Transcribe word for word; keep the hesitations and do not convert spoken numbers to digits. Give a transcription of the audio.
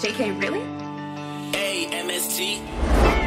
J K, really? Hey, M S T.